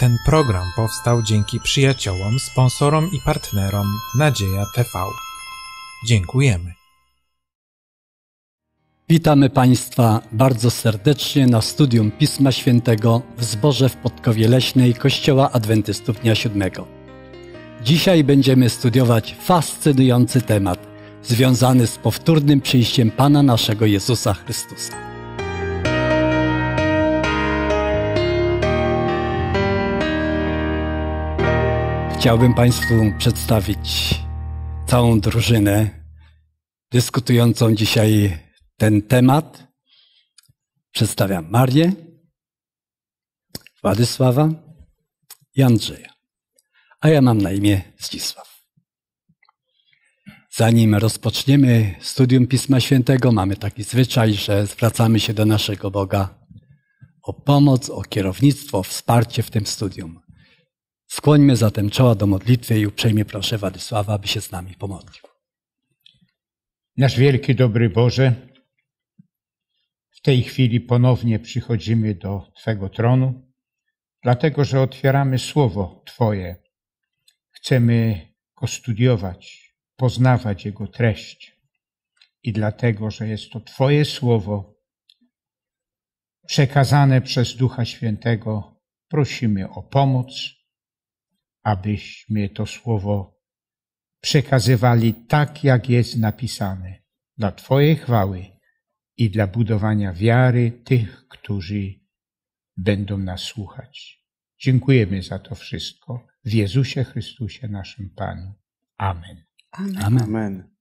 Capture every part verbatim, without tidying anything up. Ten program powstał dzięki przyjaciołom, sponsorom i partnerom Nadzieja T V. Dziękujemy. Witamy Państwa bardzo serdecznie na studium Pisma Świętego w zborze w Podkowie Leśnej Kościoła Adwentystów Dnia Siódmego. Dzisiaj będziemy studiować fascynujący temat związany z powtórnym przyjściem Pana naszego Jezusa Chrystusa. Chciałbym Państwu przedstawić całą drużynę dyskutującą dzisiaj ten temat. Przedstawiam Marię, Władysława i Andrzeja, a ja mam na imię Zdzisław. Zanim rozpoczniemy studium Pisma Świętego, mamy taki zwyczaj, że zwracamy się do naszego Boga o pomoc, o kierownictwo, o wsparcie w tym studium. Skłońmy zatem czoła do modlitwy i uprzejmie proszę Władysława, aby się z nami pomodlił. Nasz wielki, dobry Boże, w tej chwili ponownie przychodzimy do Twego tronu, dlatego że otwieramy Słowo Twoje. Chcemy go studiować, poznawać jego treść i dlatego, że jest to Twoje Słowo przekazane przez Ducha Świętego, prosimy o pomoc, abyśmy to słowo przekazywali tak, jak jest napisane, dla Twojej chwały i dla budowania wiary tych, którzy będą nas słuchać. Dziękujemy za to wszystko w Jezusie Chrystusie, naszym Panu. Amen. Amen. Amen.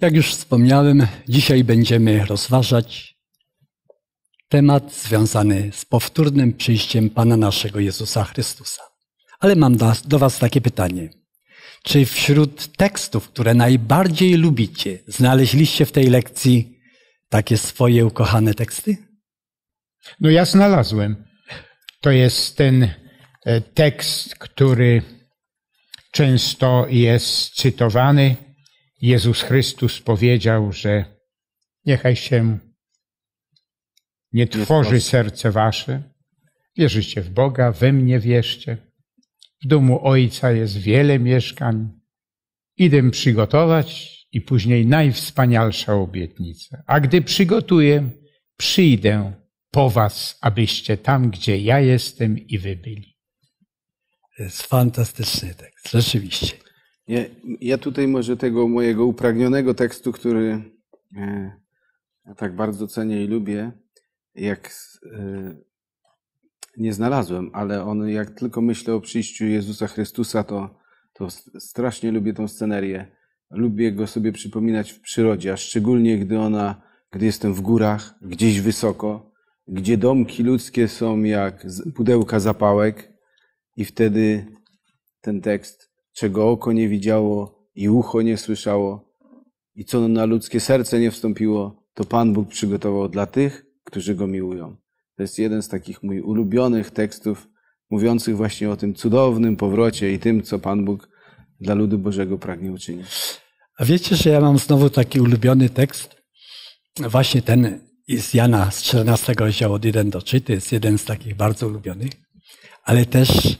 Jak już wspomniałem, dzisiaj będziemy rozważać temat związany z powtórnym przyjściem Pana naszego Jezusa Chrystusa. Ale mam do Was takie pytanie. Czy wśród tekstów, które najbardziej lubicie, znaleźliście w tej lekcji takie swoje ukochane teksty? No ja znalazłem. To jest ten tekst, który często jest cytowany. Jezus Chrystus powiedział, że niechaj się nie tworzy serce wasze. Wierzycie w Boga, we mnie wierzcie. W domu Ojca jest wiele mieszkań. Idę przygotować i później najwspanialsza obietnica. A gdy przygotuję, przyjdę po was, abyście tam, gdzie ja jestem i wy byli. To jest fantastyczny tekst, rzeczywiście. Ja, ja tutaj może tego mojego upragnionego tekstu, który e, ja tak bardzo cenię i lubię, jak yy, nie znalazłem, ale on, jak tylko myślę o przyjściu Jezusa Chrystusa, to, to strasznie lubię tą scenerię. Lubię go sobie przypominać w przyrodzie, a szczególnie gdy ona, gdy jestem w górach, gdzieś wysoko, gdzie domki ludzkie są jak pudełka zapałek i wtedy ten tekst, czego oko nie widziało i ucho nie słyszało i co na ludzkie serce nie wstąpiło, to Pan Bóg przygotował dla tych, którzy Go miłują. To jest jeden z takich mój ulubionych tekstów mówiących właśnie o tym cudownym powrocie i tym, co Pan Bóg dla ludu Bożego pragnie uczynić. A wiecie, że ja mam znowu taki ulubiony tekst? Właśnie ten z Jana z czternastego rozdziału od pierwszego do trzeciego. To jest jeden z takich bardzo ulubionych. Ale też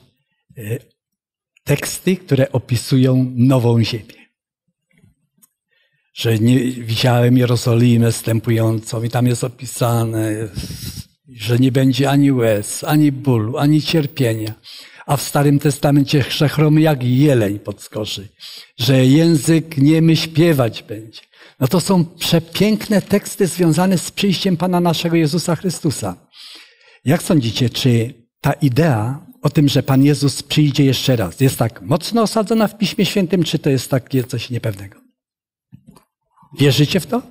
teksty, które opisują nową ziemię. Że nie widziałem Jerozolimę stępującą i tam jest opisane, że nie będzie ani łez, ani bólu, ani cierpienia. A w Starym Testamencie chromy jak jeleń podskoczy, że język niemy śpiewać będzie. No to są przepiękne teksty związane z przyjściem Pana naszego Jezusa Chrystusa. Jak sądzicie, czy ta idea o tym, że Pan Jezus przyjdzie jeszcze raz, jest tak mocno osadzona w Piśmie Świętym, czy to jest takie coś niepewnego? Wierzycie w to?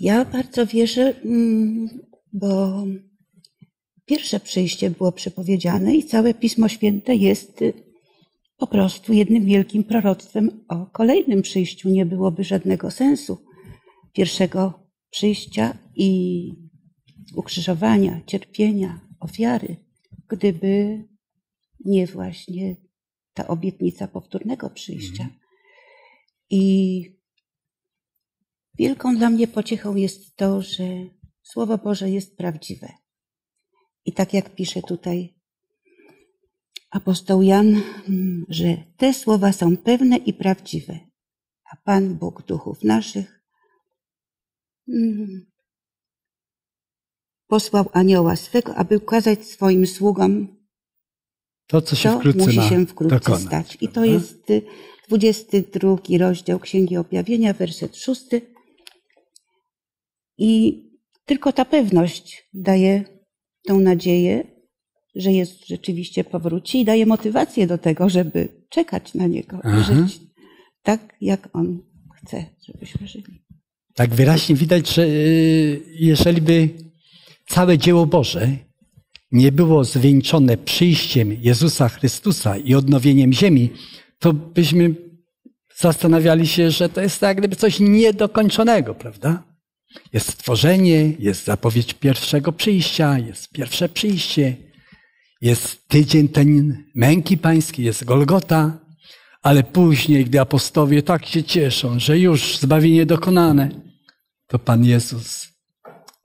Ja bardzo wierzę, bo pierwsze przyjście było przepowiedziane i całe Pismo Święte jest po prostu jednym wielkim proroctwem o kolejnym przyjściu. Nie byłoby żadnego sensu pierwszego przyjścia i ukrzyżowania, cierpienia, ofiary, gdyby nie właśnie ta obietnica powtórnego przyjścia. I wielką dla mnie pociechą jest to, że Słowo Boże jest prawdziwe. I tak jak pisze tutaj apostoł Jan, że te słowa są pewne i prawdziwe, a Pan Bóg duchów naszych posłał anioła swego, aby ukazać swoim sługom to, co się wkrótce musi się wkrótce dokonać, stać. I to jest dwudziesty drugi rozdział Księgi Objawienia, werset szósty. I tylko ta pewność daje tą nadzieję, że jest rzeczywiście powróci i daje motywację do tego, żeby czekać na Niego i żyć tak, jak On chce, żebyśmy żyli. Tak wyraźnie widać, że jeżeli by całe dzieło Boże nie było zwieńczone przyjściem Jezusa Chrystusa i odnowieniem ziemi, to byśmy zastanawiali się, że to jest jak gdyby coś niedokończonego, prawda? Jest stworzenie, jest zapowiedź pierwszego przyjścia, jest pierwsze przyjście, jest tydzień ten męki pańskiej, jest Golgota, ale później, gdy apostowie tak się cieszą, że już zbawienie dokonane, to Pan Jezus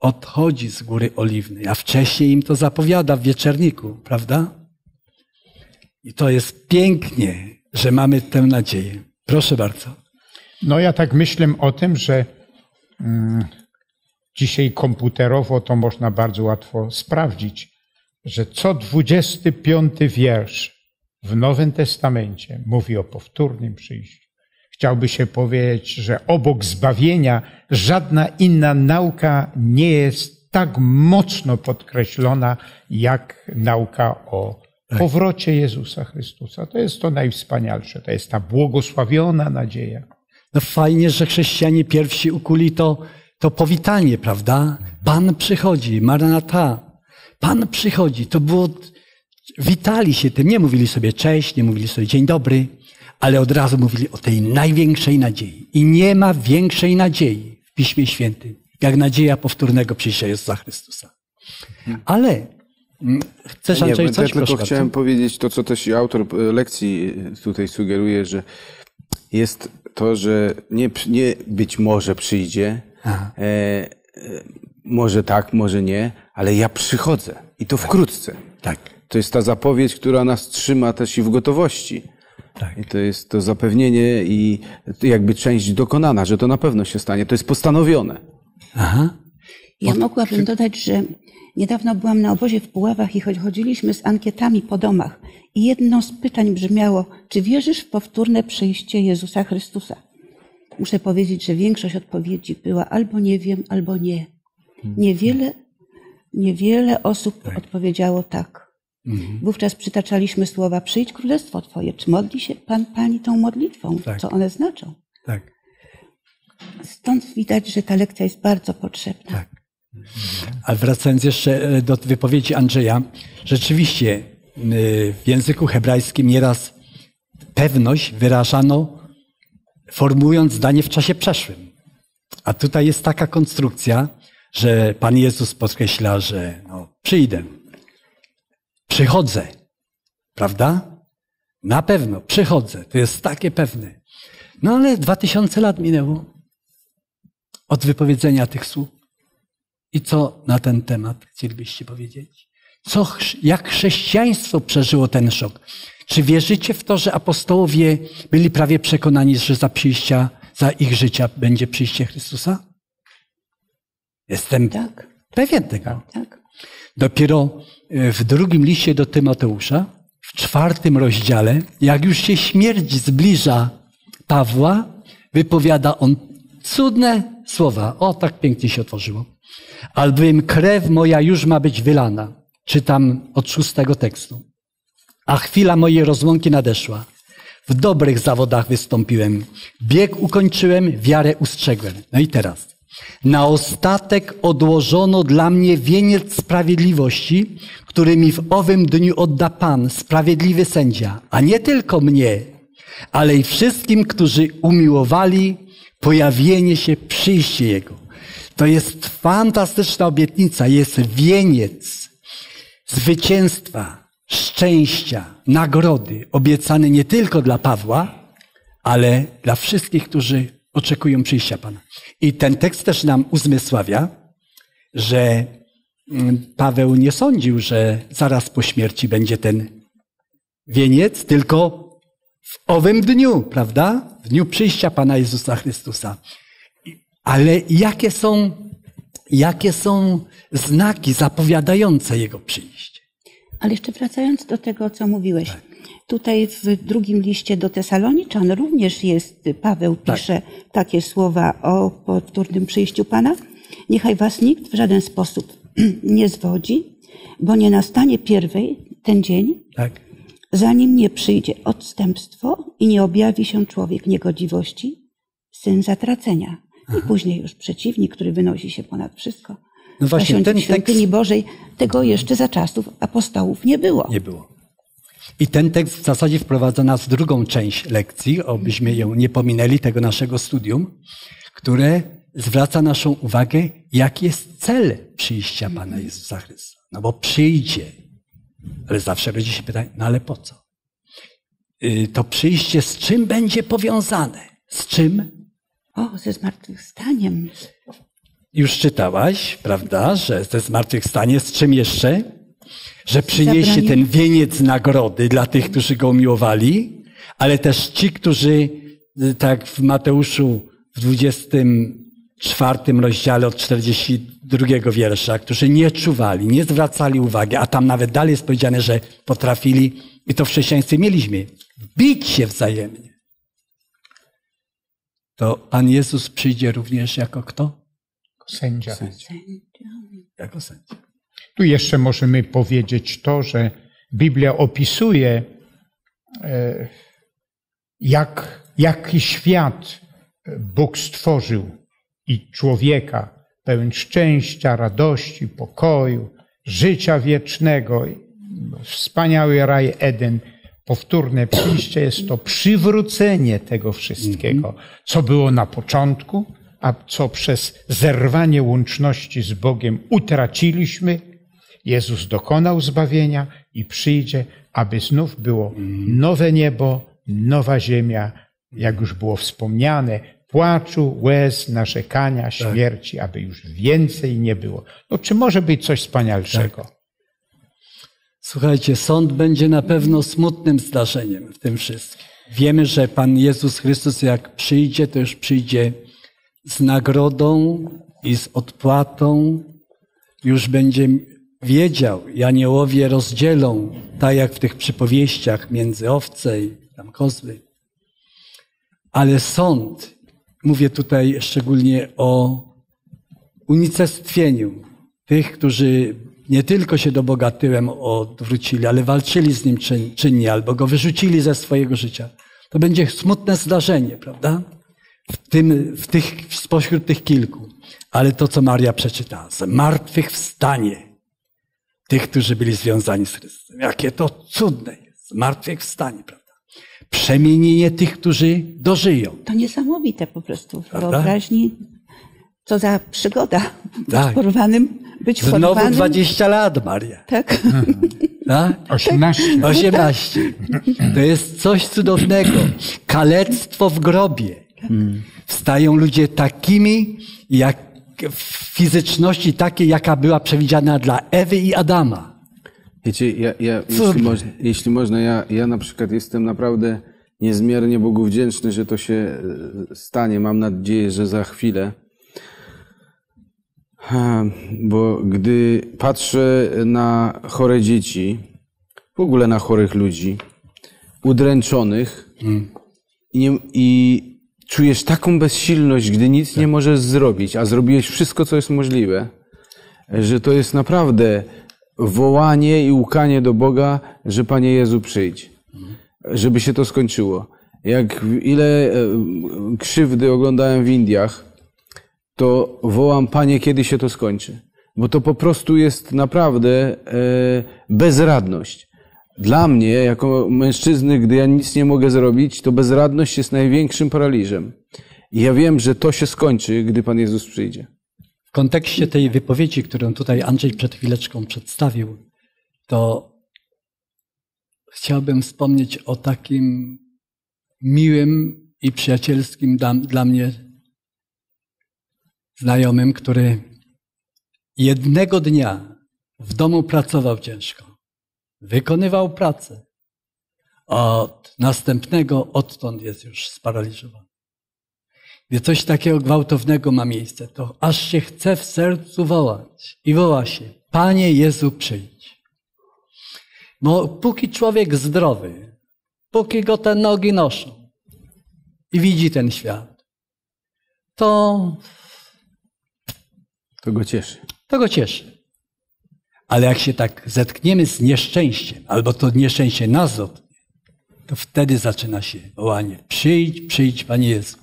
odchodzi z Góry Oliwnej, a wcześniej im to zapowiada w Wieczerniku, prawda? I to jest pięknie, że mamy tę nadzieję. Proszę bardzo. No ja tak myślę o tym, że mm, dzisiaj komputerowo to można bardzo łatwo sprawdzić, że co dwudziesty piąty wiersz w Nowym Testamencie mówi o powtórnym przyjściu. Chciałby się powiedzieć, że obok zbawienia żadna inna nauka nie jest tak mocno podkreślona, jak nauka o powrocie Jezusa Chrystusa. To jest to najwspanialsze, to jest ta błogosławiona nadzieja. No fajnie, że chrześcijanie pierwsi ukuli to, to powitanie, prawda? Pan przychodzi, Maranata, Pan przychodzi. To było, witali się tym, nie mówili sobie cześć, nie mówili sobie dzień dobry, ale od razu mówili o tej największej nadziei. I nie ma większej nadziei w Piśmie Świętym, jak nadzieja powtórnego przyjścia Jezusa Chrystusa. Ale chcesz, Andrzej, nie, coś? Ja tylko chciałem powiedzieć to, co też autor lekcji tutaj sugeruje, że jest to, że nie, nie być może przyjdzie, e, e, może tak, może nie, ale ja przychodzę i to wkrótce. Tak. To jest ta zapowiedź, która nas trzyma też i w gotowości. Tak. I to jest to zapewnienie i jakby część dokonana, że to na pewno się stanie. To jest postanowione. Aha. Ja mogłabym dodać, że niedawno byłam na obozie w Puławach i chodziliśmy z ankietami po domach. I jedno z pytań brzmiało, czy wierzysz w powtórne przyjście Jezusa Chrystusa? Muszę powiedzieć, że większość odpowiedzi była albo nie wiem, albo nie. Niewiele, niewiele osób tak. odpowiedziało tak. Mhm. Wówczas przytaczaliśmy słowa, przyjdź królestwo Twoje. Czy modli się Pan Pani tą modlitwą? Tak. Co one znaczą? Tak. Stąd widać, że ta lekcja jest bardzo potrzebna. Tak. A wracając jeszcze do wypowiedzi Andrzeja, rzeczywiście w języku hebrajskim nieraz pewność wyrażano formułując zdanie w czasie przeszłym. A tutaj jest taka konstrukcja, że Pan Jezus podkreśla, że no, przyjdę. Przychodzę, prawda? Na pewno, przychodzę. To jest takie pewne. No ale dwa tysiące lat minęło od wypowiedzenia tych słów. I co na ten temat chcielibyście powiedzieć? Co, jak chrześcijaństwo przeżyło ten szok? Czy wierzycie w to, że apostołowie byli prawie przekonani, że za przyjścia, za ich życia będzie przyjście Chrystusa? Jestem tak. pewien tego. Tak. Dopiero w drugim liście do Tymoteusza, w czwartym rozdziale, jak już się śmierć zbliża Pawła, wypowiada on cudne słowa. O, tak pięknie się otworzyło. Albowiem krew moja już ma być wylana. Czytam od szóstego tekstu. A chwila mojej rozłąki nadeszła. W dobrych zawodach wystąpiłem. Bieg ukończyłem, wiarę ustrzegłem. No i teraz. Na ostatek odłożono dla mnie wieniec sprawiedliwości, który mi w owym dniu odda Pan, sprawiedliwy sędzia, a nie tylko mnie, ale i wszystkim, którzy umiłowali pojawienie się, przyjście Jego. To jest fantastyczna obietnica, jest wieniec zwycięstwa, szczęścia, nagrody, obiecany nie tylko dla Pawła, ale dla wszystkich, którzy oczekują przyjścia Pana. I ten tekst też nam uzmysławia, że Paweł nie sądził, że zaraz po śmierci będzie ten wieniec, tylko w owym dniu, prawda? W dniu przyjścia Pana Jezusa Chrystusa. Ale jakie są, jakie są znaki zapowiadające Jego przyjście? Ale jeszcze wracając do tego, co mówiłeś. Tak. Tutaj w drugim liście do Tesaloniczan również jest, Paweł pisze tak. takie słowa o powtórnym przyjściu Pana. Niechaj was nikt w żaden sposób nie zwodzi, bo nie nastanie pierwej ten dzień, tak. zanim nie przyjdzie odstępstwo i nie objawi się człowiek niegodziwości, syn zatracenia. Aha. I później już przeciwnik, który wynosi się ponad wszystko. No właśnie, ten świątyni tekst... Bożej, tego jeszcze za czasów apostołów nie było. Nie było. I ten tekst w zasadzie wprowadza nas w drugą część lekcji, obyśmy ją nie pominęli, tego naszego studium, które zwraca naszą uwagę, jaki jest cel przyjścia Pana Jezusa Chrystusa. No bo przyjdzie, ale zawsze rodzi się pytanie, no ale po co? To przyjście z czym będzie powiązane? Z czym? O, ze zmartwychwstaniem. Już czytałaś, prawda, że ze zmartwychwstanie, z czym jeszcze? Że przyniesie ten wieniec nagrody dla tych, którzy go umiłowali, ale też ci, którzy, tak w Mateuszu w dwudziestym czwartym rozdziale od czterdziestego drugiego wiersza, którzy nie czuwali, nie zwracali uwagi, a tam nawet dalej jest powiedziane, że potrafili, i to w chrześcijaństwie mieliśmy, bić się wzajemnie. To Pan Jezus przyjdzie również jako kto? Sędzia. Sędzia. Jako sędzia. Tu jeszcze możemy powiedzieć to, że Biblia opisuje, jak, jaki świat Bóg stworzył i człowieka pełen szczęścia, radości, pokoju, życia wiecznego, wspaniały raj Eden. Powtórne przyjście jest to przywrócenie tego wszystkiego, co było na początku, a co przez zerwanie łączności z Bogiem utraciliśmy. Jezus dokonał zbawienia i przyjdzie, aby znów było nowe niebo, nowa ziemia, jak już było wspomniane, płaczu, łez, narzekania, śmierci, tak. aby już więcej nie było. No czy może być coś wspanialszego? Tak. Słuchajcie, sąd będzie na pewno smutnym zdarzeniem w tym wszystkim. Wiemy, że Pan Jezus Chrystus jak przyjdzie, to już przyjdzie z nagrodą i z odpłatą. Już będzie wiedział, i aniołowie rozdzielą, tak jak w tych przypowieściach między owce i tam kozły. Ale sąd, mówię tutaj szczególnie o unicestwieniu tych, którzy nie tylko się do Boga tyłem odwrócili, ale walczyli z Nim czyn, czynnie albo Go wyrzucili ze swojego życia. To będzie smutne zdarzenie, prawda? W tym, w tych, spośród tych kilku. Ale to, co Maria przeczytała, zmartwychwstanie tych, którzy byli związani z Chrystusem. Jakie to cudne jest, zmartwychwstanie, prawda? Przemienienie tych, którzy dożyją. To niesamowite po prostu w wyobraźni. Co za przygoda. Tak. Być porwanym, być Znowu porwanym. dwadzieścia lat, Maria. Tak. Tak? osiemnaście. osiemnaście. To jest coś cudownego. Kalectwo w grobie. Tak. Stają ludzie takimi, jak w fizyczności takiej, jaka była przewidziana dla Ewy i Adama. Wiecie, ja, ja, jeśli, mo jeśli można, ja, ja na przykład jestem naprawdę niezmiernie Bogu wdzięczny, że to się stanie. Mam nadzieję, że za chwilę. Bo gdy patrzę na chore dzieci, w ogóle na chorych ludzi, udręczonych hmm. i, nie, i czujesz taką bezsilność, gdy nic tak. nie możesz zrobić, a zrobiłeś wszystko, co jest możliwe, że to jest naprawdę... wołanie i łkanie do Boga, że Panie Jezu przyjdź, żeby się to skończyło. Jak ile krzywdy oglądałem w Indiach, to wołam, Panie, kiedy się to skończy. Bo to po prostu jest naprawdę bezradność. Dla mnie, jako mężczyzny, gdy ja nic nie mogę zrobić, to bezradność jest największym paraliżem. I ja wiem, że to się skończy, gdy Pan Jezus przyjdzie. W kontekście tej wypowiedzi, którą tutaj Andrzej przed chwileczką przedstawił, to chciałbym wspomnieć o takim miłym i przyjacielskim dla, dla mnie znajomym, który jednego dnia W domu pracował ciężko. Wykonywał pracę. Od następnego odtąd jest już sparaliżowany. Gdy coś takiego gwałtownego ma miejsce, to aż się chce w sercu wołać. I woła się, Panie Jezu, przyjdź. Bo póki człowiek zdrowy, póki go te nogi noszą i widzi ten świat, to... To go cieszy. To go cieszy. Ale jak się tak zetkniemy z nieszczęściem, albo to nieszczęście nas dotknie, to wtedy zaczyna się wołanie. Przyjdź, przyjdź, Panie Jezu.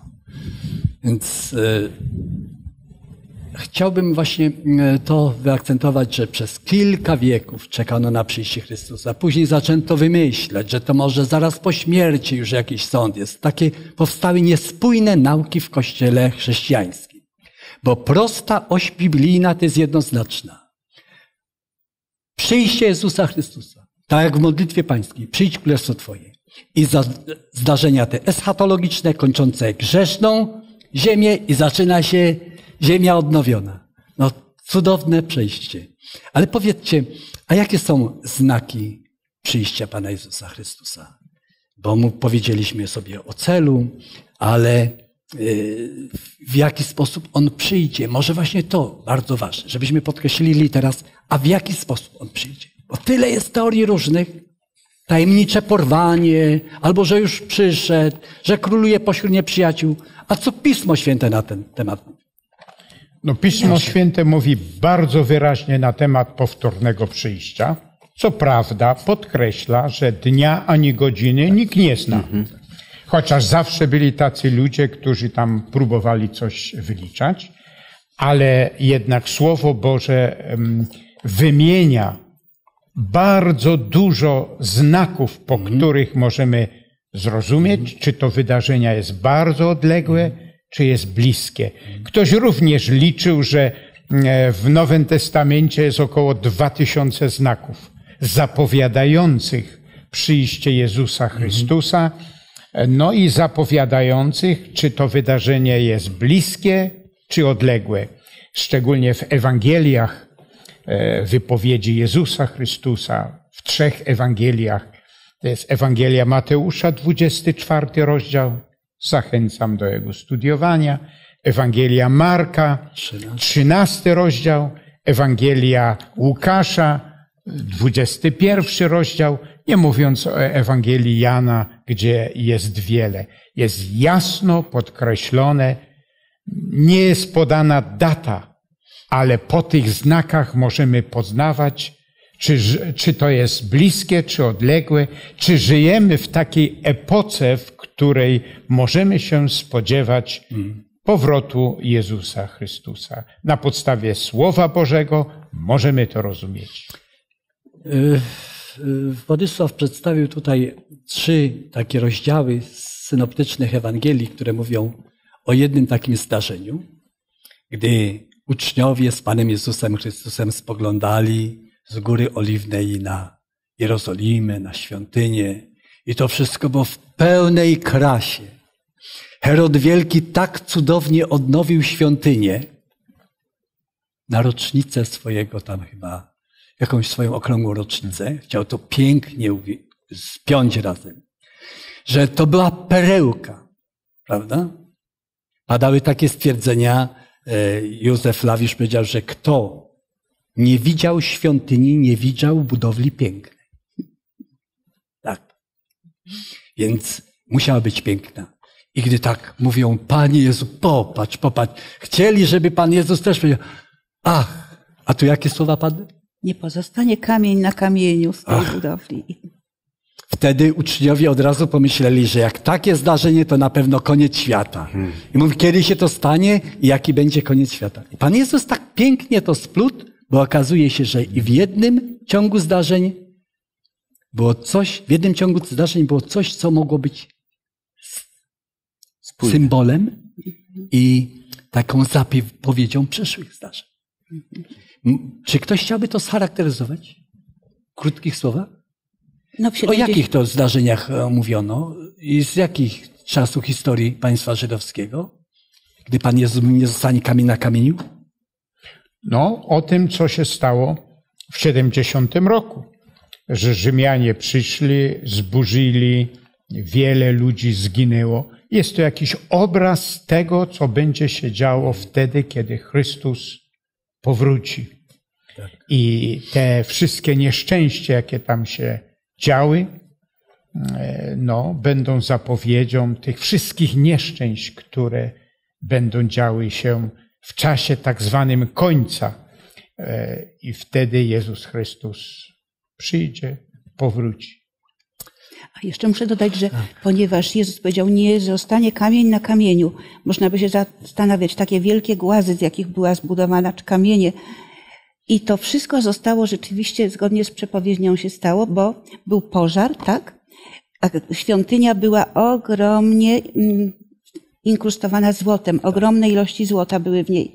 Więc y, chciałbym właśnie to wyakcentować, że przez kilka wieków czekano na przyjście Chrystusa. Później zaczęto wymyślać, że to może zaraz po śmierci już jakiś sąd jest. Takie powstały niespójne nauki w Kościele chrześcijańskim. Bo prosta oś biblijna to jest jednoznaczna. Przyjście Jezusa Chrystusa, tak jak w modlitwie pańskiej, przyjdź królestwo Twoje. I za, zdarzenia te eschatologiczne, kończące grzeszną ziemię i zaczyna się ziemia odnowiona. No cudowne przejście. Ale powiedzcie, a jakie są znaki przyjścia Pana Jezusa Chrystusa? Bo mu powiedzieliśmy sobie o celu, ale yy, w jaki sposób On przyjdzie? Może właśnie to bardzo ważne, żebyśmy podkreślili teraz, a w jaki sposób On przyjdzie? Bo tyle jest teorii różnych. Tajemnicze porwanie, albo że już przyszedł, że króluje pośród nieprzyjaciół. A co Pismo Święte na ten temat mówi? No, Pismo Święte mówi bardzo wyraźnie na temat powtórnego przyjścia. Co prawda podkreśla, że dnia ani godziny nikt nie zna. Chociaż zawsze byli tacy ludzie, którzy tam próbowali coś wyliczać, ale jednak Słowo Boże wymienia bardzo dużo znaków, po mm. których możemy zrozumieć, mm. czy to wydarzenia jest bardzo odległe, czy jest bliskie. Ktoś również liczył, że w Nowym Testamencie jest około dwa tysiące znaków zapowiadających przyjście Jezusa Chrystusa, mm. no i zapowiadających, czy to wydarzenie jest bliskie, czy odległe. Szczególnie w Ewangeliach, wypowiedzi Jezusa Chrystusa w trzech Ewangeliach. To jest Ewangelia Mateusza, dwudziesty czwarty rozdział. Zachęcam do jego studiowania. Ewangelia Marka, trzynasty rozdział. Ewangelia Łukasza, dwudziesty pierwszy rozdział. Nie mówiąc o Ewangelii Jana, gdzie jest wiele. Jest jasno podkreślone, nie jest podana data, ale po tych znakach możemy poznawać, czy, czy to jest bliskie, czy odległe, czy żyjemy w takiej epoce, w której możemy się spodziewać powrotu Jezusa Chrystusa. Na podstawie Słowa Bożego możemy to rozumieć. Władysław przedstawił tutaj trzy takie rozdziały z synoptycznych Ewangelii, które mówią o jednym takim zdarzeniu, gdy uczniowie z Panem Jezusem Chrystusem spoglądali z Góry Oliwnej na Jerozolimę, na świątynię. I to wszystko było w pełnej krasie. Herod Wielki tak cudownie odnowił świątynię na rocznicę swojego tam chyba, jakąś swoją okrągłą rocznicę. Chciał to pięknie spiąć razem. Że to była perełka, prawda? Padały takie stwierdzenia, Józef Lawisz powiedział, że kto nie widział świątyni, nie widział budowli pięknej. Tak. Więc musiała być piękna. I gdy tak mówią, Panie Jezu, popatrz, popatrz. Chcieli, żeby Pan Jezus też powiedział, ach, a tu jakie słowa padły? Nie pozostanie kamień na kamieniu z tej ach. budowli. Wtedy uczniowie od razu pomyśleli, że jak takie zdarzenie, to na pewno koniec świata. Hmm. I mówi, kiedy się to stanie i jaki będzie koniec świata. I Pan Jezus tak pięknie to splótł, bo okazuje się, że i w jednym ciągu zdarzeń było coś, w jednym ciągu zdarzeń było coś, co mogło być Spójne. symbolem i taką zapowiedzią przyszłych zdarzeń. Hmm. Czy ktoś chciałby to scharakteryzować w krótkich słowach? No, o jakich to zdarzeniach mówiono i z jakich czasu historii państwa żydowskiego, gdy Pan Jezus nie zostanie kamień na kamieniu? No, o tym, co się stało w siedemdziesiątym roku, że Rzymianie przyszli, zburzyli, wiele ludzi zginęło. Jest to jakiś obraz tego, co będzie się działo wtedy, kiedy Chrystus powróci. Tak. I te wszystkie nieszczęścia, jakie tam się działy, no, będą zapowiedzią tych wszystkich nieszczęść, które będą działy się w czasie tak zwanym końca. I wtedy Jezus Chrystus przyjdzie, powróci. A jeszcze muszę dodać, że tak. Ponieważ Jezus powiedział, nie zostanie kamień na kamieniu. Można by się zastanawiać, takie wielkie głazy, z jakich była zbudowana, czy kamienie. I to wszystko zostało rzeczywiście, zgodnie z przepowiednią się stało, bo był pożar, tak? A świątynia była ogromnie inkrustowana złotem. Ogromne ilości złota były w niej.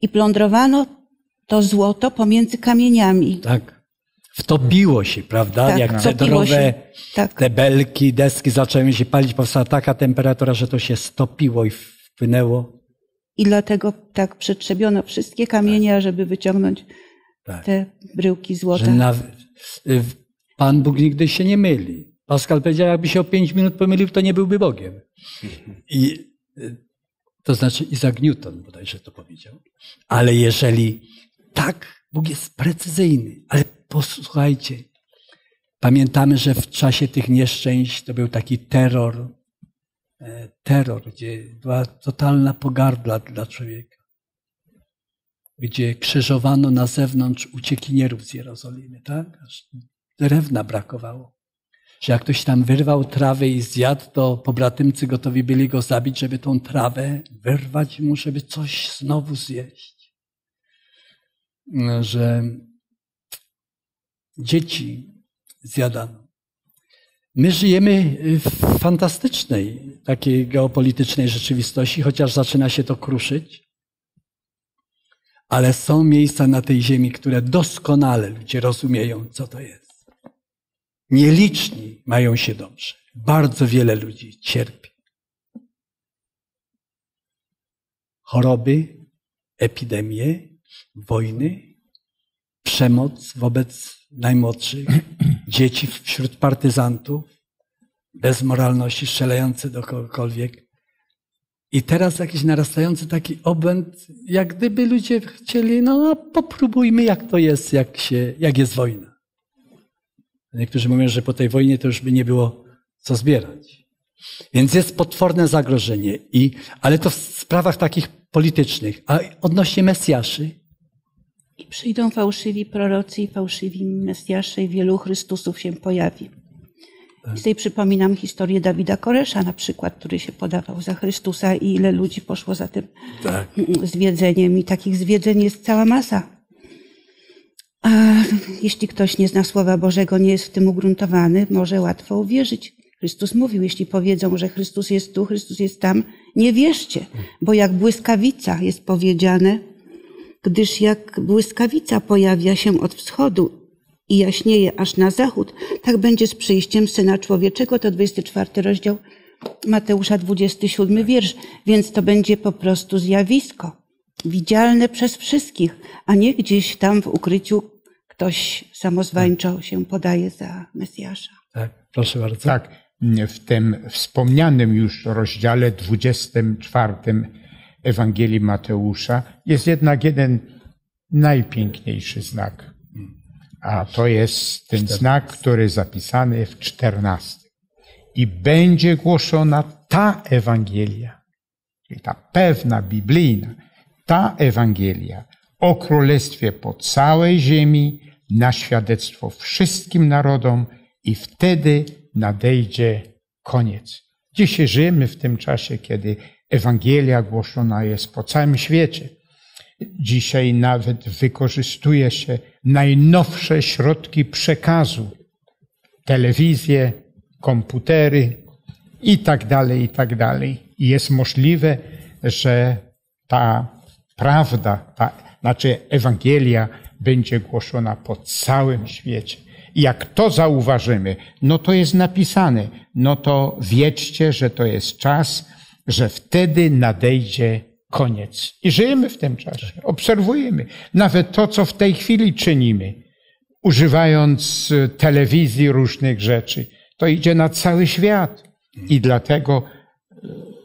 I plądrowano to złoto pomiędzy kamieniami. Tak. Wtopiło się, prawda? Tak, jak cedrowe tak. te belki, deski zaczęły się palić, powstała taka temperatura, że to się stopiło i wpłynęło. I dlatego tak przetrzebiono wszystkie kamienie, tak. żeby wyciągnąć tak. te bryłki złota. Że na... Pan Bóg nigdy się nie myli. Pascal powiedział, jakby się o pięć minut pomylił, to nie byłby Bogiem. I, to znaczy Isaac Newton bodajże to powiedział. Ale jeżeli tak, Bóg jest precyzyjny, ale posłuchajcie, pamiętamy, że w czasie tych nieszczęść to był taki terror, terror, gdzie była totalna pogardla dla człowieka, gdzie krzyżowano na zewnątrz uciekinierów z Jerozolimy, tak? Aż drewna brakowało. Że jak ktoś tam wyrwał trawę i zjadł, to pobratymcy gotowi byli go zabić, żeby tą trawę wyrwać mu, żeby coś znowu zjeść. Że dzieci zjadano. My żyjemy w fantastycznej takiej geopolitycznej rzeczywistości, chociaż zaczyna się to kruszyć. Ale są miejsca na tej ziemi, które doskonale ludzie rozumieją, co to jest. Nieliczni mają się dobrze. Bardzo wiele ludzi cierpi. Choroby, epidemie, wojny, przemoc wobec najmłodszych, dzieci wśród partyzantów, bez moralności, strzelające do kogokolwiek. I teraz jakiś narastający taki obłęd, jak gdyby ludzie chcieli, no a popróbujmy, jak to jest, jak, się, jak jest wojna. Niektórzy mówią, że po tej wojnie to już by nie było co zbierać. Więc jest potworne zagrożenie. I, ale to w sprawach takich politycznych. A odnośnie Mesjaszy, i przyjdą fałszywi prorocy i fałszywi mesjasze i wielu Chrystusów się pojawi. I tutaj przypominam historię Dawida Koresha na przykład, który się podawał za Chrystusa i ile ludzi poszło za tym tak. zwiedzeniem. I takich zwiedzeń jest cała masa. A jeśli ktoś nie zna Słowa Bożego, nie jest w tym ugruntowany, może łatwo uwierzyć. Chrystus mówił, jeśli powiedzą, że Chrystus jest tu, Chrystus jest tam, nie wierzcie, bo jak błyskawica jest powiedziane, gdyż jak błyskawica pojawia się od wschodu i jaśnieje aż na zachód, tak będzie z przyjściem Syna Człowieczego. To dwudziesty czwarty rozdział Mateusza, dwudziesty siódmy wiersz. Więc to będzie po prostu zjawisko, widzialne przez wszystkich, a nie gdzieś tam w ukryciu ktoś samozwańczo się podaje za Mesjasza. Tak, proszę bardzo. Tak, w tym wspomnianym już rozdziale dwudziestym czwartym Ewangelii Mateusza jest jednak jeden najpiękniejszy znak. A to jest ten znak, który zapisany w czternastym. I będzie głoszona ta Ewangelia, czyli ta pewna biblijna, ta Ewangelia o Królestwie po całej ziemi na świadectwo wszystkim narodom i wtedy nadejdzie koniec. Dzisiaj żyjemy w tym czasie, kiedy Ewangelia głoszona jest po całym świecie. Dzisiaj nawet wykorzystuje się najnowsze środki przekazu. Telewizje, komputery i tak dalej, i tak dalej. I jest możliwe, że ta prawda, ta, znaczy Ewangelia będzie głoszona po całym świecie. I jak to zauważymy, no to jest napisane, no to wiedzcie, że to jest czas, że wtedy nadejdzie koniec. I żyjemy w tym czasie, obserwujemy. Nawet to, co w tej chwili czynimy. używając telewizji, różnych rzeczy. To idzie na cały świat. I dlatego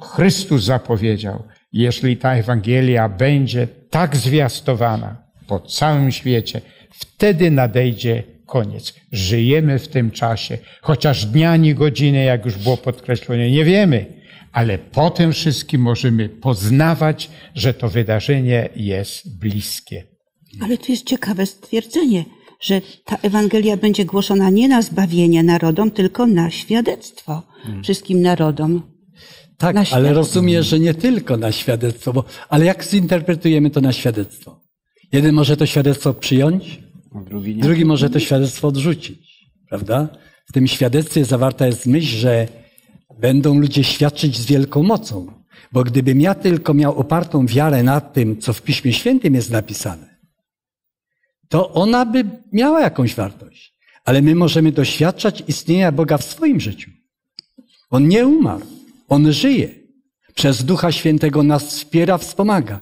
Chrystus zapowiedział, jeśli ta Ewangelia będzie tak zwiastowana po całym świecie, wtedy nadejdzie koniec. Żyjemy w tym czasie, chociaż dnia ani godziny, jak już było podkreślone, nie wiemy, ale po tym wszystkim możemy poznawać, że to wydarzenie jest bliskie. Ale tu jest ciekawe stwierdzenie, że ta Ewangelia będzie głoszona nie na zbawienie narodom, tylko na świadectwo hmm. wszystkim narodom. Tak, ale rozumiem, że nie tylko na świadectwo, bo, ale jak zinterpretujemy to na świadectwo? Jeden może to świadectwo przyjąć, drugi, nie. drugi może to świadectwo odrzucić, prawda? W tym świadectwie zawarta jest myśl, że będą ludzie świadczyć z wielką mocą, bo gdybym ja tylko miał opartą wiarę na tym, co w Piśmie Świętym jest napisane, to ona by miała jakąś wartość, ale my możemy doświadczać istnienia Boga w swoim życiu. On nie umarł. On żyje. Przez Ducha Świętego nas wspiera, wspomaga.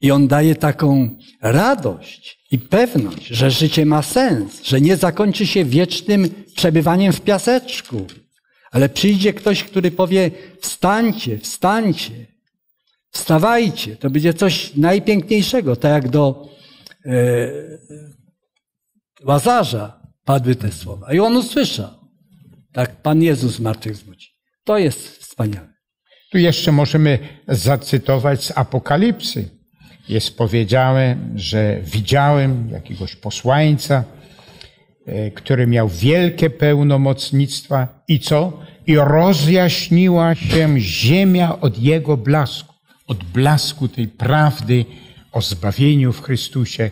I On daje taką radość i pewność, że życie ma sens, że nie zakończy się wiecznym przebywaniem w piaseczku. Ale przyjdzie ktoś, który powie, wstańcie, wstańcie, wstawajcie. To będzie coś najpiękniejszego, tak jak do e, Łazarza padły te słowa. I on usłyszał. Tak Pan Jezus zmartwychwzbudził. To jest wspaniałe. Tu jeszcze możemy zacytować z Apokalipsy. Jest powiedziane, że widziałem jakiegoś posłańca, który miał wielkie pełnomocnictwa i co? I rozjaśniła się ziemia od jego blasku. Od blasku tej prawdy o zbawieniu w Chrystusie,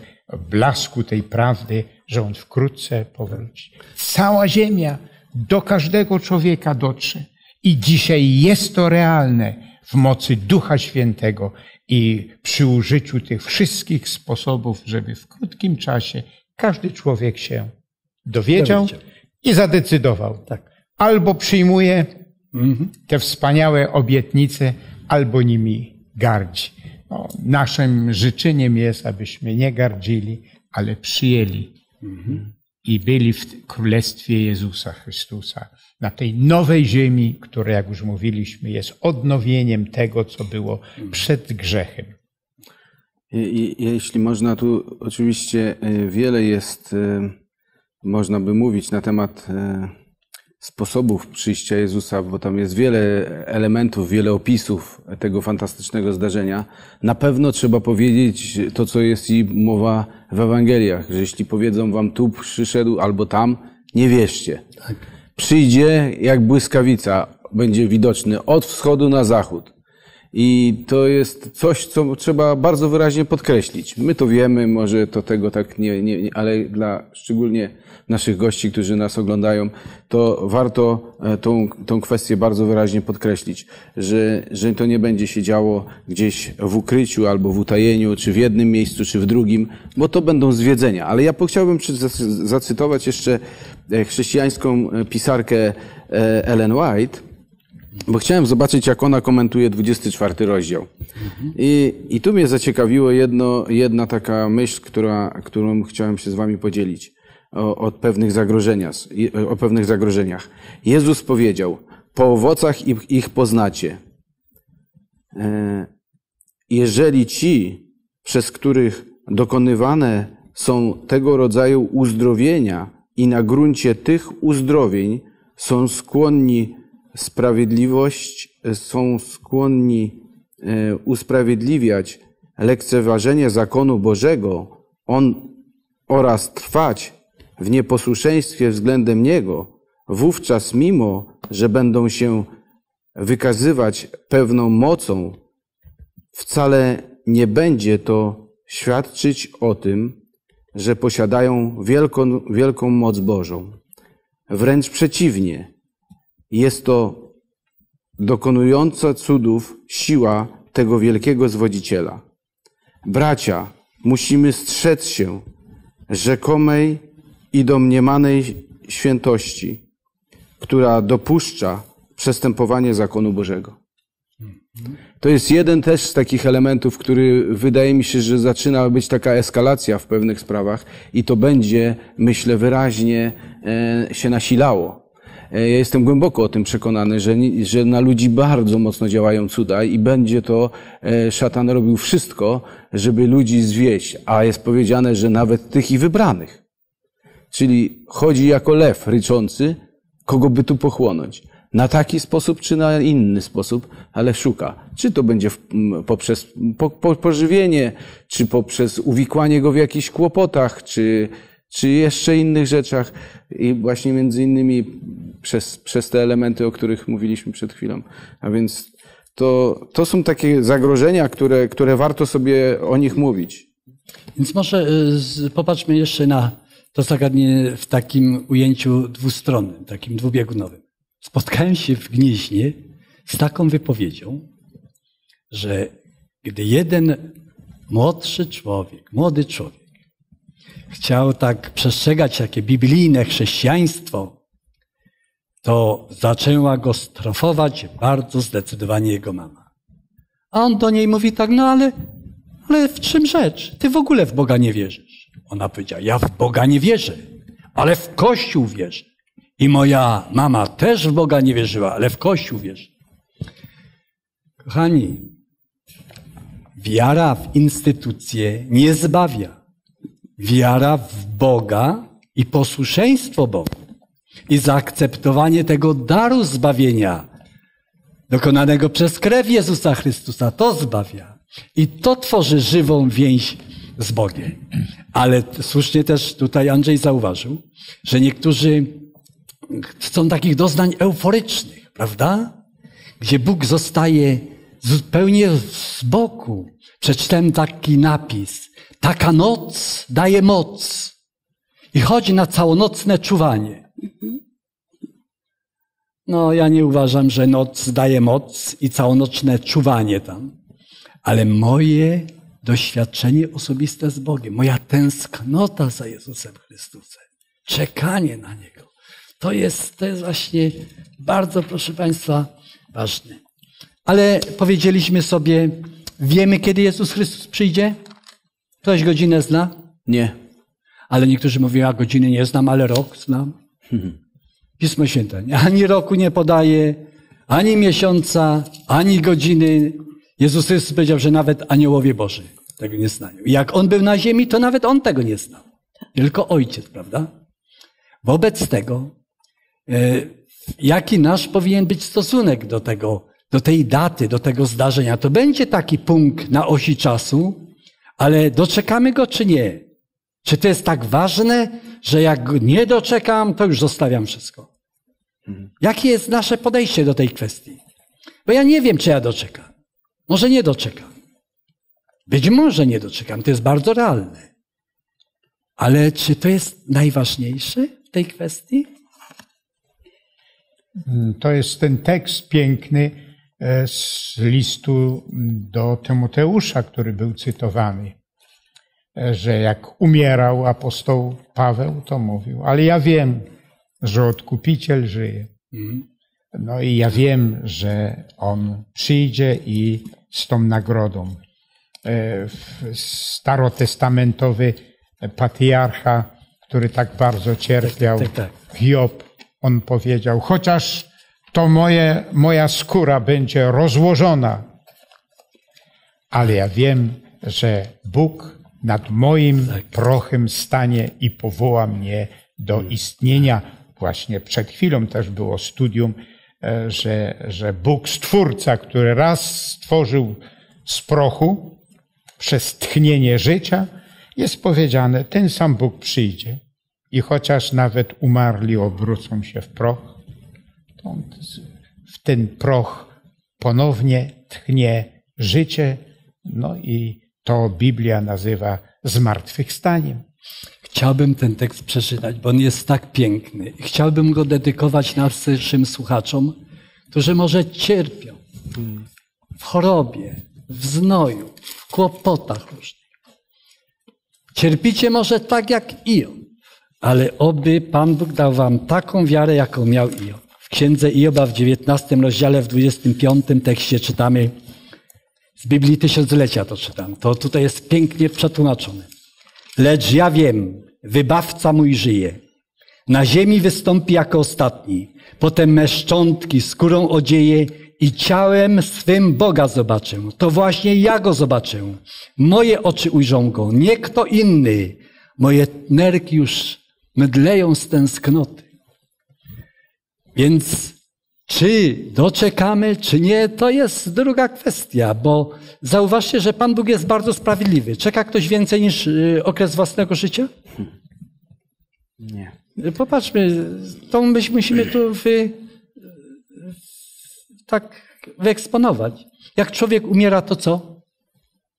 blasku tej prawdy, że On wkrótce powróci. Cała ziemia do każdego człowieka dotrze. I dzisiaj jest to realne w mocy Ducha Świętego i przy użyciu tych wszystkich sposobów, żeby w krótkim czasie każdy człowiek się dowiedział, dowiedział. i zadecydował. Tak. Albo przyjmuje mhm. te wspaniałe obietnice, albo nimi gardzi. No, naszym życzeniem jest, abyśmy nie gardzili, ale przyjęli. Mhm. I byli w Królestwie Jezusa Chrystusa, na tej nowej ziemi, która, jak już mówiliśmy, jest odnowieniem tego, co było przed grzechem. I, i, jeśli można, tu oczywiście wiele jest, można by mówić na temat sposobów przyjścia Jezusa, bo tam jest wiele elementów, wiele opisów tego fantastycznego zdarzenia. Na pewno trzeba powiedzieć to, co jest i mowa w Ewangeliach, że jeśli powiedzą wam tu przyszedł albo tam, nie wierzcie. Tak. Przyjdzie jak błyskawica, będzie widoczny od wschodu na zachód. I to jest coś, co trzeba bardzo wyraźnie podkreślić. My to wiemy, może to tego tak nie, nie, nie, ale dla szczególnie naszych gości, którzy nas oglądają, to warto tą, tą kwestię bardzo wyraźnie podkreślić, że, że to nie będzie się działo gdzieś w ukryciu albo w utajeniu, czy w jednym miejscu, czy w drugim, bo to będą zwiedzenia. Ale ja chciałbym zacytować jeszcze chrześcijańską pisarkę Ellen White, bo chciałem zobaczyć, jak ona komentuje dwudziesty czwarty rozdział. I, i tu mnie zaciekawiło jedno, jedna taka myśl, która, którą chciałem się z wami podzielić o, o, pewnych zagrożeniach, o pewnych zagrożeniach. Jezus powiedział, po owocach ich, ich poznacie. Jeżeli ci, przez których dokonywane są tego rodzaju uzdrowienia i na gruncie tych uzdrowień są skłonni Sprawiedliwość są skłonni usprawiedliwiać lekceważenie zakonu Bożego on, oraz trwać w nieposłuszeństwie względem Niego, wówczas mimo, że będą się wykazywać pewną mocą, wcale nie będzie to świadczyć o tym, że posiadają wielką, wielką moc Bożą. Wręcz przeciwnie, jest to dokonująca cudów siła tego wielkiego zwodziciela. Bracia, musimy strzec się rzekomej i domniemanej świętości, która dopuszcza przestępowanie zakonu Bożego. To jest jeden też z takich elementów, który wydaje mi się, że zaczyna być taka eskalacja w pewnych sprawach i to będzie, myślę, wyraźnie się nasilało. Ja jestem głęboko o tym przekonany, że, że na ludzi bardzo mocno działają cuda i będzie to, szatan robił wszystko, żeby ludzi zwieść, a jest powiedziane, że nawet tych i wybranych. Czyli chodzi jako lew ryczący, kogo by tu pochłonąć. Na taki sposób czy na inny sposób, ale szuka. Czy to będzie poprzez pożywienie, czy poprzez uwikłanie go w jakichś kłopotach, czy, czy jeszcze innych rzeczach. I właśnie między innymi przez, przez te elementy, o których mówiliśmy przed chwilą. A więc to, to są takie zagrożenia, które, które warto sobie o nich mówić. Więc może popatrzmy jeszcze na to zagadnienie w takim ujęciu dwustronnym, takim dwubiegunowym. Spotkałem się w Gnieźnie z taką wypowiedzią, że gdy jeden młodszy człowiek, młody człowiek chciał tak przestrzegać takie biblijne chrześcijaństwo, to zaczęła go strofować bardzo zdecydowanie jego mama. A on do niej mówi tak, no ale, ale w czym rzecz? Ty w ogóle w Boga nie wierzysz. Ona powiedziała, ja w Boga nie wierzę, ale w Kościół wierzę. I moja mama też w Boga nie wierzyła, ale w Kościół wierzy. Kochani, wiara w instytucje nie zbawia. Wiara w Boga i posłuszeństwo Bogu i zaakceptowanie tego daru zbawienia dokonanego przez krew Jezusa Chrystusa, to zbawia. I to tworzy żywą więź z Bogiem. Ale słusznie też tutaj Andrzej zauważył, że niektórzy chcą takich doznań euforycznych, prawda? Gdzie Bóg zostaje zupełnie z boku. Przeczytałem taki napis. Taka noc daje moc. I chodzi na całonocne czuwanie. No, ja nie uważam, że noc daje moc i całonocne czuwanie tam. Ale moje doświadczenie osobiste z Bogiem, moja tęsknota za Jezusem Chrystusem, czekanie na Niego, To jest, to jest właśnie bardzo, proszę Państwa, ważne. Ale powiedzieliśmy sobie, wiemy, kiedy Jezus Chrystus przyjdzie? Ktoś godzinę zna? Nie. Ale niektórzy mówią, a godziny nie znam, ale rok znam. Mhm. Pismo Święte ani roku nie podaje, ani miesiąca, ani godziny. Jezus Chrystus powiedział, że nawet aniołowie Boży tego nie znają. Jak On był na ziemi, to nawet On tego nie znał. Tylko Ojciec, prawda? Wobec tego jaki nasz powinien być stosunek do tego, do tej daty, do tego zdarzenia? To będzie taki punkt na osi czasu, ale doczekamy go czy nie? Czy to jest tak ważne, że jak nie doczekam, to już zostawiam wszystko? Jakie jest nasze podejście do tej kwestii? Bo ja nie wiem, czy ja doczekam. Może nie doczekam. Być może nie doczekam. To jest bardzo realne. Ale czy to jest najważniejsze w tej kwestii? To jest ten tekst piękny z listu do Tymoteusza, który był cytowany, że jak umierał apostoł Paweł, to mówił, ale ja wiem, że odkupiciel żyje. No i ja wiem, że on przyjdzie i z tą nagrodą. Starotestamentowy patriarcha, który tak bardzo cierpiał, tak, tak, tak. Hiob, on powiedział, chociaż to moje, moja skóra będzie rozłożona, ale ja wiem, że Bóg nad moim prochem stanie i powoła mnie do istnienia. Właśnie przed chwilą też było studium, że, że Bóg Stwórca, który raz stworzył z prochu przez tchnienie życia, jest powiedziane, ten sam Bóg przyjdzie i chociaż nawet umarli obrócą się w proch, to on w ten proch ponownie tchnie życie, no i to Biblia nazywa zmartwychwstaniem. Chciałbym ten tekst przeczytać, bo on jest tak piękny. Chciałbym go dedykować naszym słuchaczom, którzy może cierpią w chorobie, w znoju, w kłopotach różnych. Cierpicie może tak jak Ion, ale oby Pan Bóg dał wam taką wiarę, jaką miał Ion. W Księdze Joba w dziewiętnastym rozdziale, w dwudziestym piątym tekście czytamy, z Biblii Tysiąclecia to czytam, to tutaj jest pięknie przetłumaczone. Lecz ja wiem, wybawca mój żyje. Na ziemi wystąpi jako ostatni, potem me szczątki skórą odzieje i ciałem swym Boga zobaczę. To właśnie ja go zobaczę. Moje oczy ujrzą go, nie kto inny. Moje nerki już mdleją z tęsknoty. Więc czy doczekamy, czy nie, to jest druga kwestia, bo zauważcie, że Pan Bóg jest bardzo sprawiedliwy. Czeka ktoś więcej niż okres własnego życia? Nie. Popatrzmy, to my musimy tu wy, tak wyeksponować. Jak człowiek umiera, to co?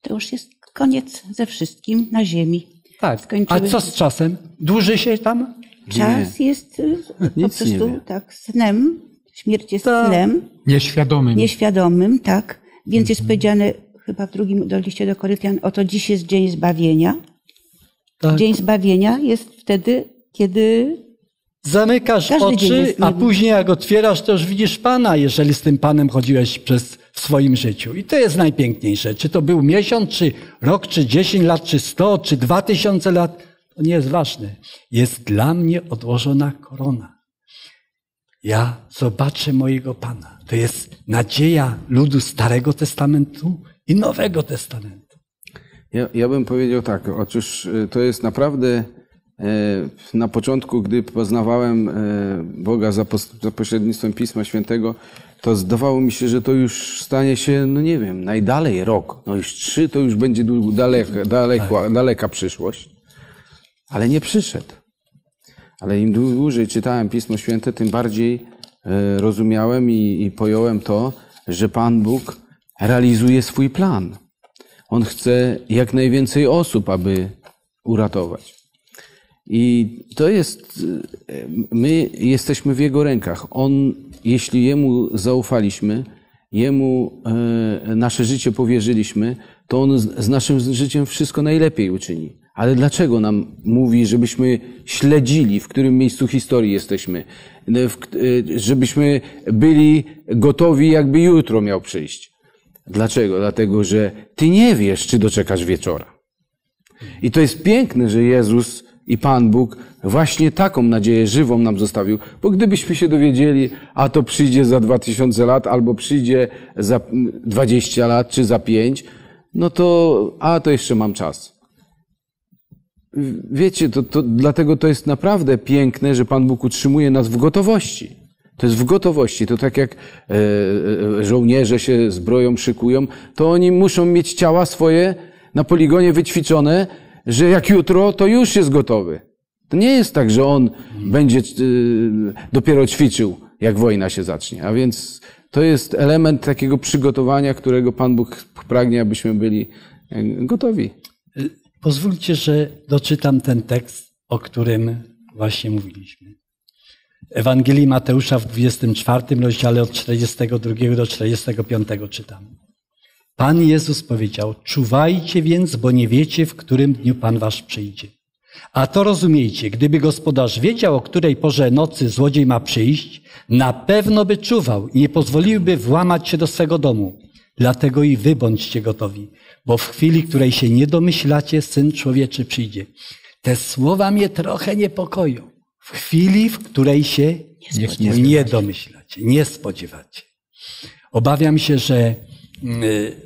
To już jest koniec ze wszystkim na ziemi. Tak. Skończyły... A co z czasem? Dłuży się tam? Czas nie. jest po prostu tak, snem. Śmierć jest to... snem. Nieświadomym. Nieświadomym, tak. Więc mhm. jest powiedziane chyba w drugim do liście do Koryntjan, oto dziś jest dzień zbawienia. Tak. Dzień zbawienia jest wtedy, kiedy... Zamykasz oczy, a później jak otwierasz, to już widzisz Pana, jeżeli z tym Panem chodziłeś przez, w swoim życiu. I to jest najpiękniejsze. Czy to był miesiąc, czy rok, czy dziesięć lat, czy sto, czy dwa tysiące lat. To nie jest ważne. Jest dla mnie odłożona korona. Ja zobaczę mojego Pana. To jest nadzieja ludu Starego Testamentu i Nowego Testamentu. Ja, ja bym powiedział tak. Otóż to jest naprawdę... Na początku, gdy poznawałem Boga za pośrednictwem Pisma Świętego, to zdawało mi się, że to już stanie się, no nie wiem, najdalej rok, no już trzy, to już będzie daleka, daleka, daleka przyszłość. Ale nie przyszedł. Ale im dłużej czytałem Pismo Święte, tym bardziej rozumiałem i, i pojąłem to, że Pan Bóg realizuje swój plan. On chce jak najwięcej osób, aby uratować. I to jest, my jesteśmy w Jego rękach. On, jeśli Jemu zaufaliśmy, Jemu nasze życie powierzyliśmy, to On z naszym życiem wszystko najlepiej uczyni. Ale dlaczego nam mówi, żebyśmy śledzili, w którym miejscu historii jesteśmy, żebyśmy byli gotowi, jakby jutro miał przyjść? Dlaczego? Dlatego, że Ty nie wiesz, czy doczekasz wieczora. I to jest piękne, że Jezus i Pan Bóg właśnie taką nadzieję żywą nam zostawił, bo gdybyśmy się dowiedzieli, a to przyjdzie za dwa tysiące lat, albo przyjdzie za dwadzieścia lat, czy za pięć, no to, a to jeszcze mam czas. Wiecie, to, to, dlatego to jest naprawdę piękne, że Pan Bóg utrzymuje nas w gotowości. To jest w gotowości. To tak jak e, żołnierze się zbroją, szykują, to oni muszą mieć ciała swoje na poligonie wyćwiczone, że jak jutro, to już jest gotowy. To nie jest tak, że on będzie dopiero ćwiczył, jak wojna się zacznie. A więc to jest element takiego przygotowania, którego Pan Bóg pragnie, abyśmy byli gotowi. Pozwólcie, że doczytam ten tekst, o którym właśnie mówiliśmy. Ewangelii Mateusza w dwudziestym czwartym rozdziale od czterdziestego drugiego do czterdziestego piątego czytam. Pan Jezus powiedział, czuwajcie więc, bo nie wiecie, w którym dniu Pan wasz przyjdzie. A to rozumiejcie, gdyby gospodarz wiedział, o której porze nocy złodziej ma przyjść, na pewno by czuwał i nie pozwoliłby włamać się do swego domu. Dlatego i wy bądźcie gotowi, bo w chwili, której się nie domyślacie, Syn Człowieczy przyjdzie. Te słowa mnie trochę niepokoją. W chwili, w której się nie spodziewacie. nie domyślacie, nie spodziewacie. Obawiam się, że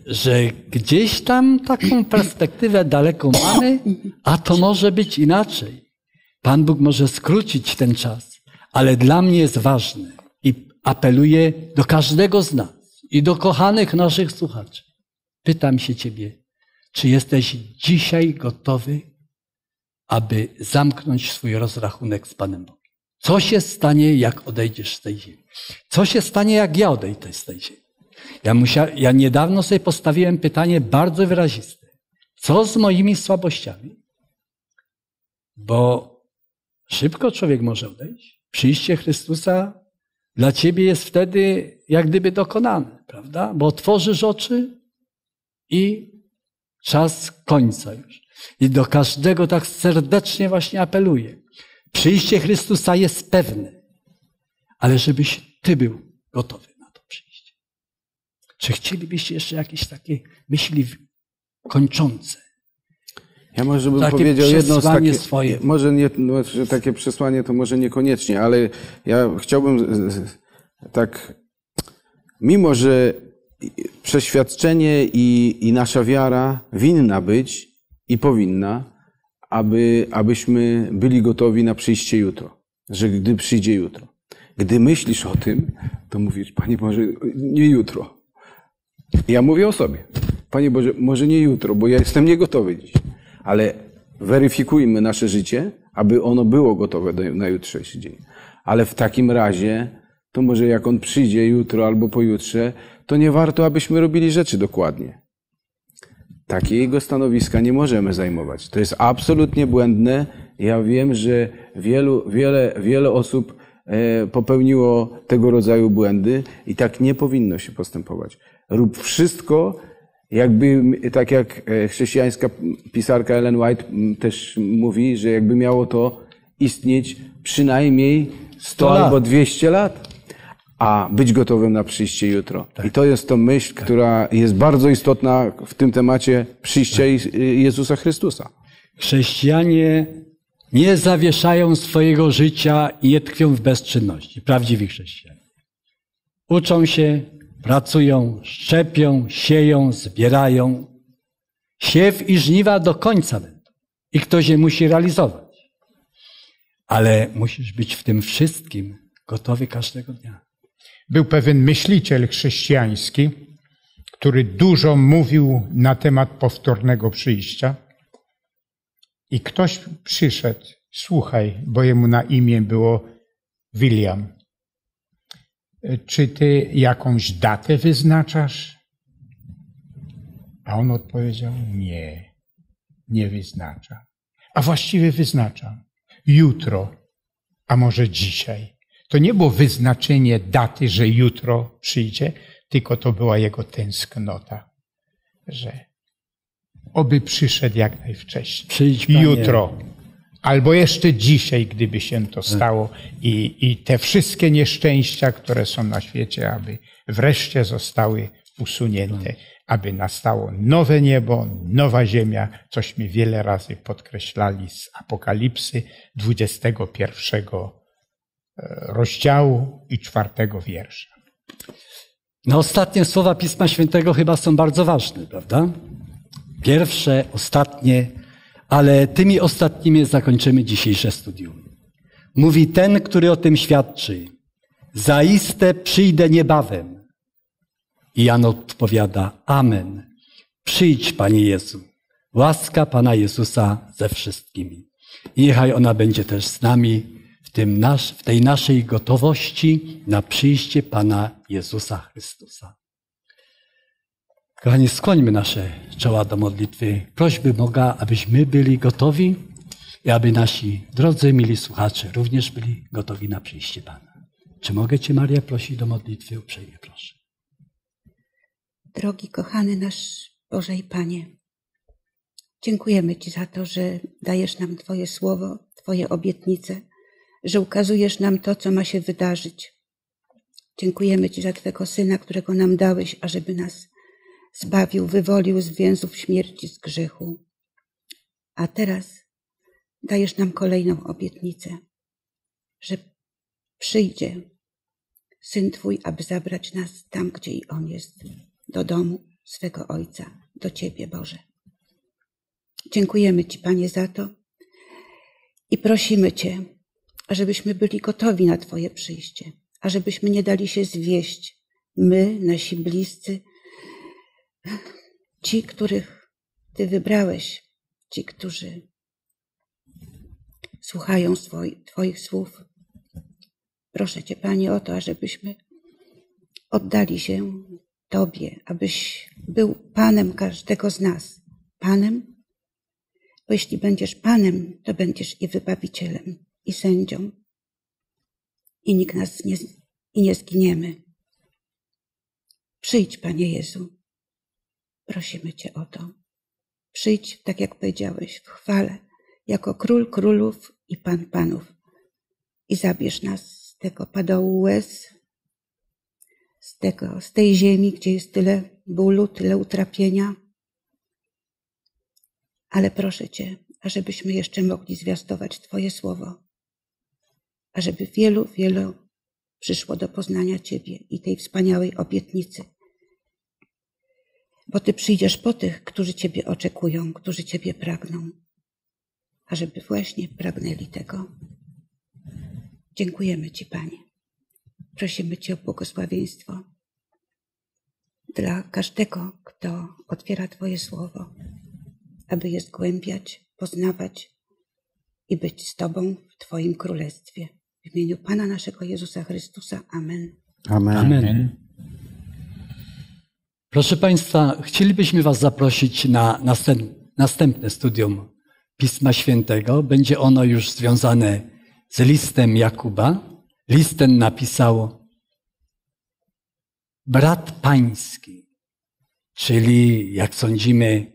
że gdzieś tam taką perspektywę daleką mamy, a to może być inaczej. Pan Bóg może skrócić ten czas, ale dla mnie jest ważne i apeluję do każdego z nas i do kochanych naszych słuchaczy. Pytam się Ciebie, czy jesteś dzisiaj gotowy, aby zamknąć swój rozrachunek z Panem Bogiem? Co się stanie, jak odejdziesz z tej ziemi? Co się stanie, jak ja odejdę z tej ziemi? Ja, musia, ja niedawno sobie postawiłem pytanie bardzo wyraziste. Co z moimi słabościami? Bo szybko człowiek może odejść. Przyjście Chrystusa dla ciebie jest wtedy jak gdyby dokonane, prawda? Bo otworzysz oczy i czas końca już. I do każdego tak serdecznie właśnie apeluję. Przyjście Chrystusa jest pewne, ale żebyś Ty był gotowy na to przyjście. Czy chcielibyście jeszcze jakieś takie myśli kończące? Ja może bym takie powiedział jedno z takie, swoje. Może nie, no, takie przesłanie to może niekoniecznie, ale ja chciałbym tak, mimo że przeświadczenie i, i nasza wiara winna być i powinna, aby, abyśmy byli gotowi na przyjście jutro, że gdy przyjdzie jutro. Gdy myślisz o tym, to mówisz, Panie Boże, nie jutro. Ja mówię o sobie. Panie Boże, może nie jutro, bo ja jestem niegotowy dziś. Ale weryfikujmy nasze życie, aby ono było gotowe do, na jutrzejszy dzień. Ale w takim razie, to może jak On przyjdzie jutro albo pojutrze, to nie warto, abyśmy robili rzeczy dokładnie. Takiego stanowiska nie możemy zajmować. To jest absolutnie błędne. Ja wiem, że wielu, wiele, wiele osób popełniło tego rodzaju błędy i tak nie powinno się postępować. Rób wszystko, jakby, tak jak chrześcijańska pisarka Ellen White też mówi, że jakby miało to istnieć przynajmniej sto albo dwieście lat, a być gotowym na przyjście jutro. Tak. I to jest to myśl, tak, która jest bardzo istotna w tym temacie przyjścia tak. Jezusa Chrystusa. Chrześcijanie nie zawieszają swojego życia i nie tkwią w bezczynności. Prawdziwi chrześcijanie. Uczą się, pracują, szczepią, sieją, zbierają. Siew i żniwa do końca będą. I ktoś je musi realizować. Ale musisz być w tym wszystkim gotowy każdego dnia. Był pewien myśliciel chrześcijański, który dużo mówił na temat powtórnego przyjścia. I ktoś przyszedł, słuchaj, bo jemu na imię było William. Czy ty jakąś datę wyznaczasz? A on odpowiedział, nie, nie wyznacza. A właściwie wyznaczam. Jutro, a może dzisiaj. To nie było wyznaczenie daty, że jutro przyjdzie, tylko to była jego tęsknota, że oby przyszedł jak najwcześniej. Przyjdź, Panie. Jutro. Albo jeszcze dzisiaj, gdyby się to stało. I, i te wszystkie nieszczęścia, które są na świecie, aby wreszcie zostały usunięte. Aby nastało nowe niebo, nowa ziemia. Cośmy wiele razy podkreślali z Apokalipsy dwudziestego pierwszego rozdziału i czwartego wiersza. No ostatnie słowa Pisma Świętego chyba są bardzo ważne, prawda? Pierwsze, ostatnie, ale tymi ostatnimi zakończymy dzisiejsze studium. Mówi ten, który o tym świadczy. Zaiste przyjdę niebawem. I Jan odpowiada, amen. Przyjdź, Panie Jezu. Łaska Pana Jezusa ze wszystkimi. I niechaj ona będzie też z nami w, tym nasz, w tej naszej gotowości na przyjście Pana Jezusa Chrystusa. Kochani, skłońmy nasze czoła do modlitwy. Prośby Boga, abyśmy byli gotowi i aby nasi drodzy, mili słuchacze również byli gotowi na przyjście Pana. Czy mogę Cię, Maria, prosić do modlitwy? Uprzejmie proszę. Drogi, kochany nasz Boże i Panie, dziękujemy Ci za to, że dajesz nam Twoje słowo, Twoje obietnice, że ukazujesz nam to, co ma się wydarzyć. Dziękujemy Ci za Twego Syna, którego nam dałeś, ażeby nas zbawił, wywolił z więzów śmierci, z grzechu. A teraz dajesz nam kolejną obietnicę, że przyjdzie Syn Twój, aby zabrać nas tam, gdzie i On jest, do domu swego Ojca, do Ciebie, Boże. Dziękujemy Ci, Panie, za to i prosimy Cię, ażebyśmy byli gotowi na Twoje przyjście, ażebyśmy nie dali się zwieść, my, nasi bliscy, ci, których Ty wybrałeś, ci, którzy słuchają swoich, Twoich słów. Proszę Cię, Panie, o to, ażebyśmy oddali się Tobie, abyś był Panem każdego z nas. Panem, bo jeśli będziesz Panem, to będziesz i wybawicielem, i sędzią, i nikt nas nie, i nie zginiemy. Przyjdź, Panie Jezu. Prosimy Cię o to. Przyjdź, tak jak powiedziałeś, w chwale, jako Król Królów i Pan Panów. I zabierz nas z tego padołu łez, z tego, z tej ziemi, gdzie jest tyle bólu, tyle utrapienia. Ale proszę Cię, ażebyśmy jeszcze mogli zwiastować Twoje słowo, ażeby wielu, wielu przyszło do poznania Ciebie i tej wspaniałej obietnicy. Bo Ty przyjdziesz po tych, którzy Ciebie oczekują, którzy Ciebie pragną, ażeby właśnie pragnęli tego. Dziękujemy Ci, Panie. Prosimy Cię o błogosławieństwo dla każdego, kto otwiera Twoje słowo, aby je zgłębiać, poznawać i być z Tobą w Twoim Królestwie. W imieniu Pana naszego Jezusa Chrystusa. Amen. Amen. Amen. Proszę Państwa, chcielibyśmy Was zaprosić na następne studium Pisma Świętego. Będzie ono już związane z listem Jakuba. List ten napisał brat pański, czyli, jak sądzimy,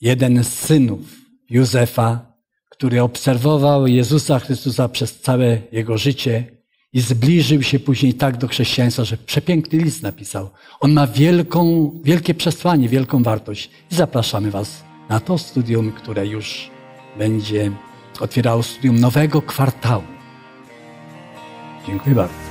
jeden z synów Józefa, który obserwował Jezusa Chrystusa przez całe jego życie i zbliżył się później tak do chrześcijaństwa, że przepiękny list napisał. On ma wielką, wielkie przesłanie, wielką wartość. I zapraszamy Was na to studium, które już będzie otwierało studium nowego kwartału. Dziękuję bardzo.